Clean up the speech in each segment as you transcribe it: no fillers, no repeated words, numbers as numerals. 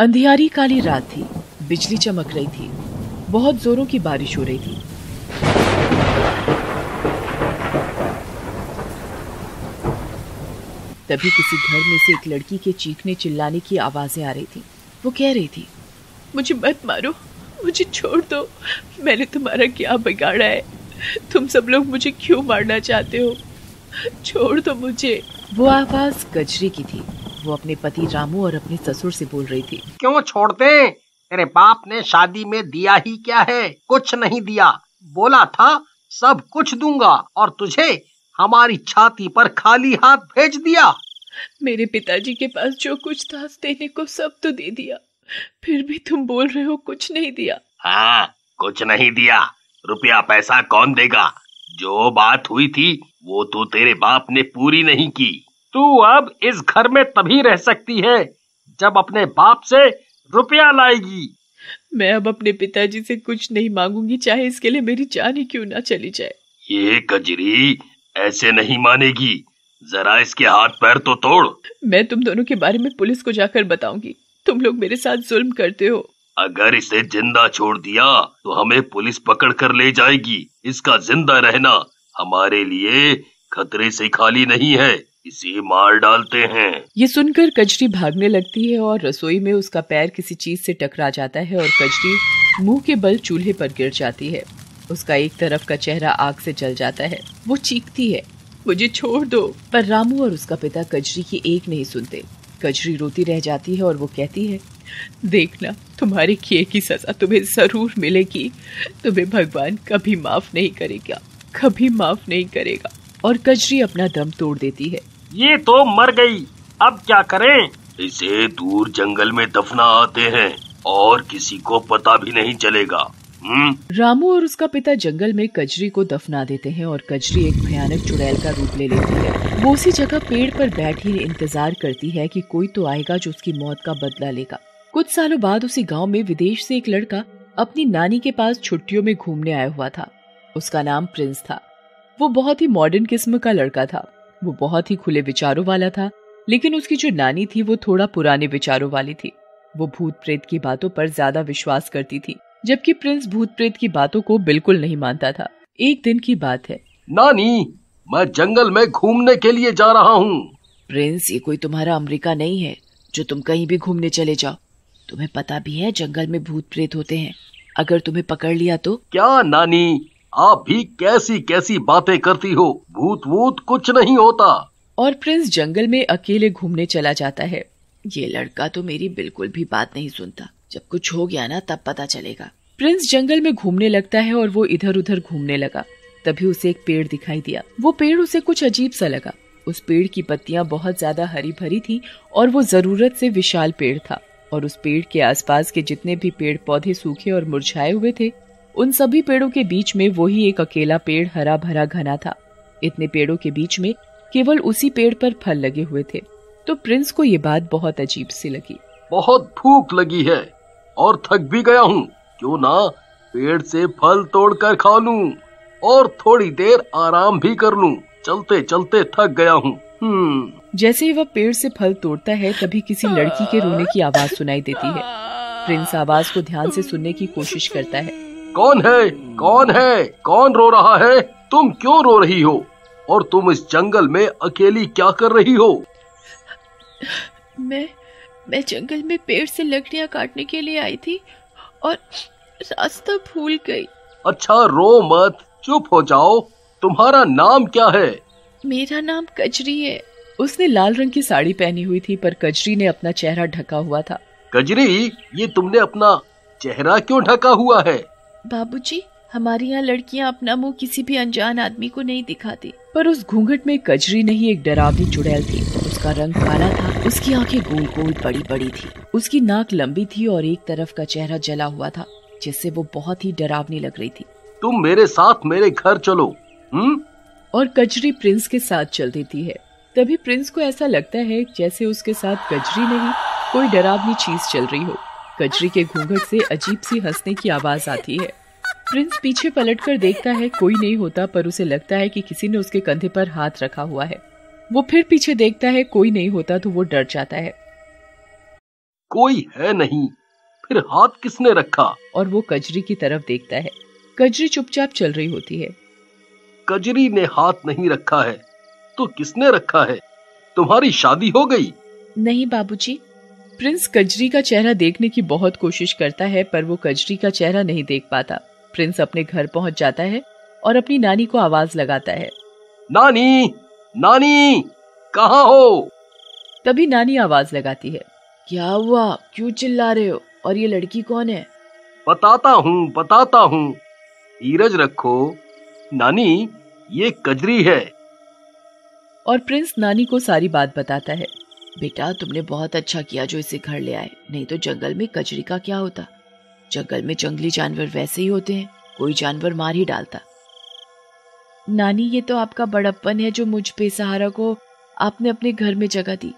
अंधियारी काली रात थी। बिजली चमक रही थी। बहुत जोरों की बारिश हो रही थी। तभी किसी घर में से एक लड़की के चीखने चिल्लाने की आवाजें आ रही थी। वो कह रही थी, मुझे मत मारो, मुझे छोड़ दो, मैंने तुम्हारा क्या बिगाड़ा है, तुम सब लोग मुझे क्यों मारना चाहते हो, छोड़ दो मुझे। वो आवाज गजरी की थी। वो अपने पति रामू और अपने ससुर से बोल रही थी, क्यों छोड़ते, तेरे बाप ने शादी में दिया ही क्या है, कुछ नहीं दिया, बोला था सब कुछ दूंगा और तुझे हमारी छाती पर खाली हाथ भेज दिया। मेरे पिताजी के पास जो कुछ था देने को सब तो दे दिया, फिर भी तुम बोल रहे हो कुछ नहीं दिया। हाँ, कुछ नहीं दिया, रुपया पैसा कौन देगा, जो बात हुई थी वो तो तेरे बाप ने पूरी नहीं की। तू अब इस घर में तभी रह सकती है जब अपने बाप से रुपया लाएगी। मैं अब अपने पिताजी से कुछ नहीं मांगूंगी, चाहे इसके लिए मेरी जान ही क्यों ना चली जाए। ये कजरी ऐसे नहीं मानेगी, जरा इसके हाथ पैर तो तोड़। मैं तुम दोनों के बारे में पुलिस को जाकर बताऊंगी, तुम लोग मेरे साथ जुल्म करते हो। अगर इसे जिंदा छोड़ दिया तो हमें पुलिस पकड़ कर ले जाएगी, इसका जिंदा रहना हमारे लिए खतरे से खाली नहीं है, इसे मार डालते हैं। ये सुनकर कजरी भागने लगती है और रसोई में उसका पैर किसी चीज से टकरा जाता है और कजरी मुंह के बल चूल्हे पर गिर जाती है। उसका एक तरफ का चेहरा आग से जल जाता है। वो चीखती है, मुझे छोड़ दो, पर रामू और उसका पिता कजरी की एक नहीं सुनते। कजरी रोती रह जाती है और वो कहती है, देखना तुम्हारे किए की सजा तुम्हें जरूर मिलेगी, तुम्हें भगवान कभी माफ नहीं करेगा, कभी माफ नहीं करेगा। और कजरी अपना दम तोड़ देती है। ये तो मर गई, अब क्या करें? इसे दूर जंगल में दफना आते हैं और किसी को पता भी नहीं चलेगा। रामू और उसका पिता जंगल में कजरी को दफना देते हैं और कजरी एक भयानक चुड़ैल का रूप ले लेती है। वो उसी जगह पेड़ पर बैठी इंतजार करती है कि कोई तो आएगा जो उसकी मौत का बदला लेगा। कुछ सालों बाद उसी गाँव में विदेश से एक लड़का अपनी नानी के पास छुट्टियों में घूमने आया हुआ था। उसका नाम प्रिंस था। वो बहुत ही मॉडर्न किस्म का लड़का था। वो बहुत ही खुले विचारों वाला था, लेकिन उसकी जो नानी थी वो थोड़ा पुराने विचारों वाली थी। वो भूत प्रेत की बातों पर ज्यादा विश्वास करती थी, जबकि प्रिंस भूत प्रेत की बातों को बिल्कुल नहीं मानता था। एक दिन की बात है, नानी मैं जंगल में घूमने के लिए जा रहा हूँ। प्रिंस, ये कोई तुम्हारा अमेरिका नहीं है जो तुम कहीं भी घूमने चले जाओ। तुम्हें पता भी है जंगल में भूत प्रेत होते हैं, अगर तुम्हें पकड़ लिया तो। क्या नानी, आप भी कैसी कैसी बातें करती हो, भूत वूत कुछ नहीं होता। और प्रिंस जंगल में अकेले घूमने चला जाता है। ये लड़का तो मेरी बिल्कुल भी बात नहीं सुनता, जब कुछ हो गया ना तब पता चलेगा। प्रिंस जंगल में घूमने लगता है और वो इधर उधर घूमने लगा। तभी उसे एक पेड़ दिखाई दिया। वो पेड़ उसे कुछ अजीब सा लगा। उस पेड़ की पत्तियाँ बहुत ज्यादा हरी भरी थी और वो जरूरत से विशाल पेड़ था। और उस पेड़ के आसपास के जितने भी पेड़ पौधे सूखे और मुरझाए हुए थे, उन सभी पेड़ों के बीच में वही एक अकेला पेड़ हरा भरा घना था। इतने पेड़ों के बीच में केवल उसी पेड़ पर फल लगे हुए थे। तो प्रिंस को ये बात बहुत अजीब सी लगी। बहुत भूख लगी है और थक भी गया हूँ, क्यों ना पेड़ से फल तोड़कर खा लूँ और थोड़ी देर आराम भी कर लूँ, चलते चलते थक गया हूँ। जैसे ही वह पेड़ से फल तोड़ता है, तभी किसी लड़की के रोने की आवाज़ सुनाई देती है। प्रिंस आवाज़ को ध्यान से सुनने की कोशिश करता है। कौन है, कौन है, कौन रो रहा है, तुम क्यों रो रही हो और तुम इस जंगल में अकेली क्या कर रही हो? मैं जंगल में पेड़ से लकड़ियाँ काटने के लिए आई थी और रास्ता भूल गई। अच्छा रो मत, चुप हो जाओ, तुम्हारा नाम क्या है? मेरा नाम कजरी है। उसने लाल रंग की साड़ी पहनी हुई थी, पर कजरी ने अपना चेहरा ढका हुआ था। कजरी, ये तुमने अपना चेहरा क्यों ढका हुआ है? बाबूजी, हमारे यहाँ लड़कियाँ अपना मुंह किसी भी अनजान आदमी को नहीं दिखाती। पर उस घूंघट में कजरी नहीं, एक डरावनी चुड़ैल थी। उसका रंग काला था, उसकी आंखें गोल गोल बड़ी बड़ी थी, उसकी नाक लंबी थी और एक तरफ का चेहरा जला हुआ था, जिससे वो बहुत ही डरावनी लग रही थी। तुम मेरे साथ मेरे घर चलो। और कजरी प्रिंस के साथ चल देती है। तभी प्रिंस को ऐसा लगता है जैसे उसके साथ कजरी नहीं, कोई डरावनी चीज चल रही हो। कजरी के घूंघट से अजीब सी हंसने की आवाज आती है। प्रिंस पीछे पलटकर देखता है, कोई नहीं होता, पर उसे लगता है कि किसी ने उसके कंधे पर हाथ रखा हुआ है। वो फिर पीछे देखता है, कोई नहीं होता, तो वो डर जाता है। कोई है नहीं, फिर हाथ किसने रखा? और वो कजरी की तरफ देखता है। कजरी चुपचाप चल रही होती है। कजरी ने हाथ नहीं रखा है तो किसने रखा है? तुम्हारी शादी हो गई? नहीं बाबूजी। प्रिंस कजरी का चेहरा देखने की बहुत कोशिश करता है पर वो कजरी का चेहरा नहीं देख पाता। प्रिंस अपने घर पहुंच जाता है और अपनी नानी को आवाज लगाता है, नानी नानी कहाँ हो? तभी नानी आवाज लगाती है, क्या हुआ, क्यों चिल्ला रहे हो, और ये लड़की कौन है? बताता हूँ, धीरज रखो नानी, ये कजरी है। और प्रिंस नानी को सारी बात बताता है। बेटा तुमने बहुत अच्छा किया जो इसे घर ले आए, नहीं तो जंगल में कजरी का क्या होता। जंगल में जंगली जानवर वैसे ही होते हैं, कोई जानवर मार ही डालता। नानी ये तो आपका बड़प्पन है जो मुझ बेसहारा को आपने अपने घर में जगह दी।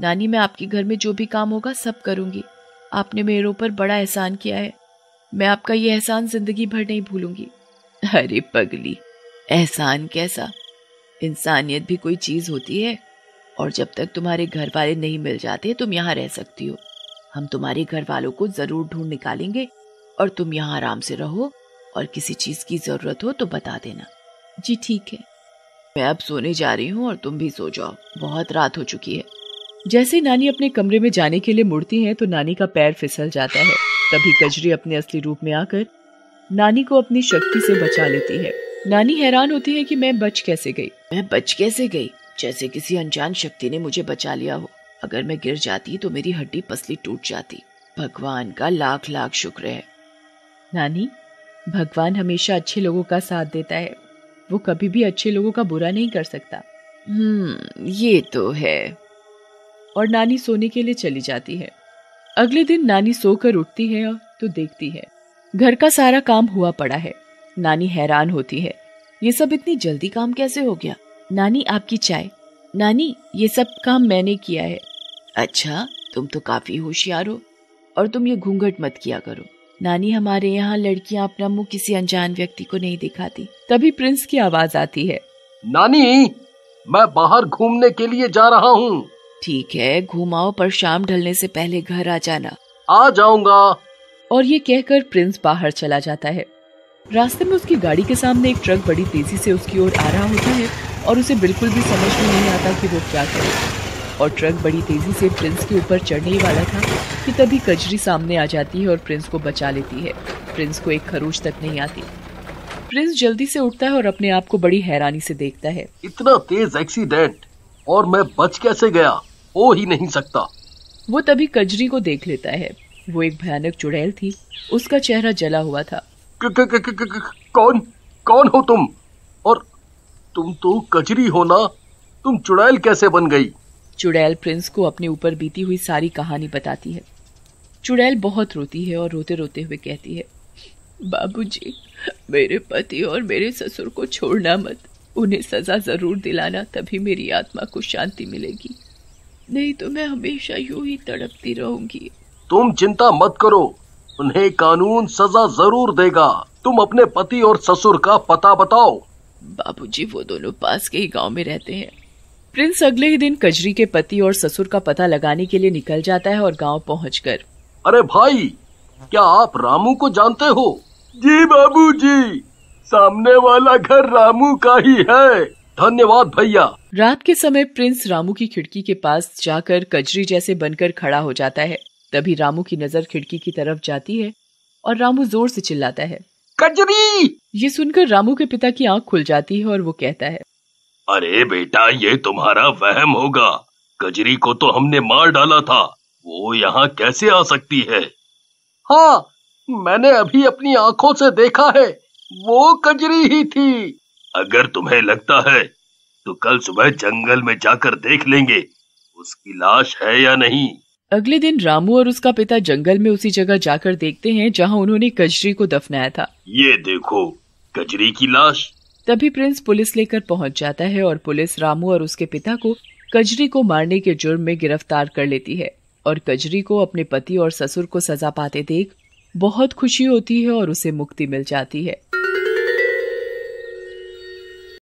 नानी मैं आपके घर में जो भी काम होगा सब करूंगी। आपने मेरे ऊपर बड़ा एहसान किया है, मैं आपका ये एहसान जिंदगी भर नहीं भूलूंगी। अरे पगली, एहसान कैसा? इंसानियत भी कोई चीज होती है, और जब तक तुम्हारे घर वाले नहीं मिल जाते तुम यहाँ रह सकती हो। हम तुम्हारे घर वालों को जरूर ढूंढ निकालेंगे और तुम यहाँ आराम से रहो, और किसी चीज की जरूरत हो तो बता देना। जी ठीक है। मैं अब सोने जा रही हूँ और तुम भी सो जाओ, बहुत रात हो चुकी है। जैसे नानी अपने कमरे में जाने के लिए मुड़ती है तो नानी का पैर फिसल जाता है। तभी कजरी अपने असली रूप में आकर नानी को अपनी शक्ति से बचा लेती है। नानी हैरान होती है कि मैं बच कैसे गई, जैसे किसी अनजान शक्ति ने मुझे बचा लिया हो। अगर मैं गिर जाती तो मेरी हड्डी पसली टूट जाती। भगवान का लाख लाख शुक्र है। नानी, भगवान हमेशा अच्छे लोगों का साथ देता है, वो कभी भी अच्छे लोगों का बुरा नहीं कर सकता। ये तो है। और नानी सोने के लिए चली जाती है। अगले दिन नानी सोकर उठती है तो देखती है घर का सारा काम हुआ पड़ा है। नानी हैरान होती है, ये सब इतनी जल्दी काम कैसे हो गया? नानी आपकी चाय। नानी ये सब काम मैंने किया है। अच्छा, तुम तो काफी होशियार हो, और तुम ये घूंघट मत किया करो। नानी हमारे यहाँ लड़कियाँ अपना मुंह किसी अनजान व्यक्ति को नहीं दिखाती। तभी प्रिंस की आवाज आती है, नानी मैं बाहर घूमने के लिए जा रहा हूँ। ठीक है घूमाओ, पर शाम ढलने से पहले घर आ जाना। आ जाऊंगा। और ये कहकर प्रिंस बाहर चला जाता है। रास्ते में उसकी गाड़ी के सामने एक ट्रक बड़ी तेजी से उसकी ओर आ रहा होता है, और उसे बिल्कुल भी समझ में नहीं आता कि वो क्या करे। और ट्रक बड़ी तेजी से प्रिंस के ऊपर चढ़ने ही वाला था कि तभी कजरी सामने आ जाती है और प्रिंस को बचा लेती है। प्रिंस को एक खरोंच तक नहीं आती। प्रिंस जल्दी से उठता है और अपने आप को बड़ी हैरानी से देखता है। इतना तेज एक्सीडेंट, और मैं बच कैसे गया? हो ही नहीं सकता। वो तभी कजरी को देख लेता है। वो एक भयानक चुड़ैल थी, उसका चेहरा जला हुआ था। कौन हो तुम? और तुम तो कजरी हो ना, तुम चुड़ैल कैसे बन गई? चुड़ैल प्रिंस को अपने ऊपर बीती हुई सारी कहानी बताती है। चुड़ैल बहुत रोती है और रोते रोते हुए कहती है, बाबूजी, मेरे पति और मेरे ससुर को छोड़ना मत, उन्हें सजा जरूर दिलाना, तभी मेरी आत्मा को शांति मिलेगी, नहीं तो मैं हमेशा यूं ही तड़पती रहूंगी। तुम चिंता मत करो, उन्हें कानून सजा जरूर देगा। तुम अपने पति और ससुर का पता बताओ। बाबूजी, वो दोनों पास के ही गांव में रहते हैं। प्रिंस अगले ही दिन कजरी के पति और ससुर का पता लगाने के लिए निकल जाता है और गांव पहुंचकर, अरे भाई, क्या आप रामू को जानते हो? जी बाबूजी, सामने वाला घर रामू का ही है। धन्यवाद भैया। रात के समय प्रिंस रामू की खिड़की के पास जाकर कजरी जैसे बनकर खड़ा हो जाता है। तभी रामू की नजर खिड़की की तरफ जाती है और रामू जोर से चिल्लाता है, कजरी! ये सुनकर रामू के पिता की आंख खुल जाती है और वो कहता है, अरे बेटा, ये तुम्हारा वहम होगा, कजरी को तो हमने मार डाला था, वो यहाँ कैसे आ सकती है? हाँ, मैंने अभी अपनी आंखों से देखा है, वो कजरी ही थी। अगर तुम्हें लगता है तो कल सुबह जंगल में जाकर देख लेंगे उसकी लाश है या नहीं। अगले दिन रामू और उसका पिता जंगल में उसी जगह जाकर देखते हैं जहां उन्होंने कजरी को दफनाया था। ये देखो, कजरी की लाश। तभी प्रिंस पुलिस लेकर पहुंच जाता है और पुलिस रामू और उसके पिता को कजरी को मारने के जुर्म में गिरफ्तार कर लेती है। और कजरी को अपने पति और ससुर को सजा पाते देख बहुत खुशी होती है और उसे मुक्ति मिल जाती है।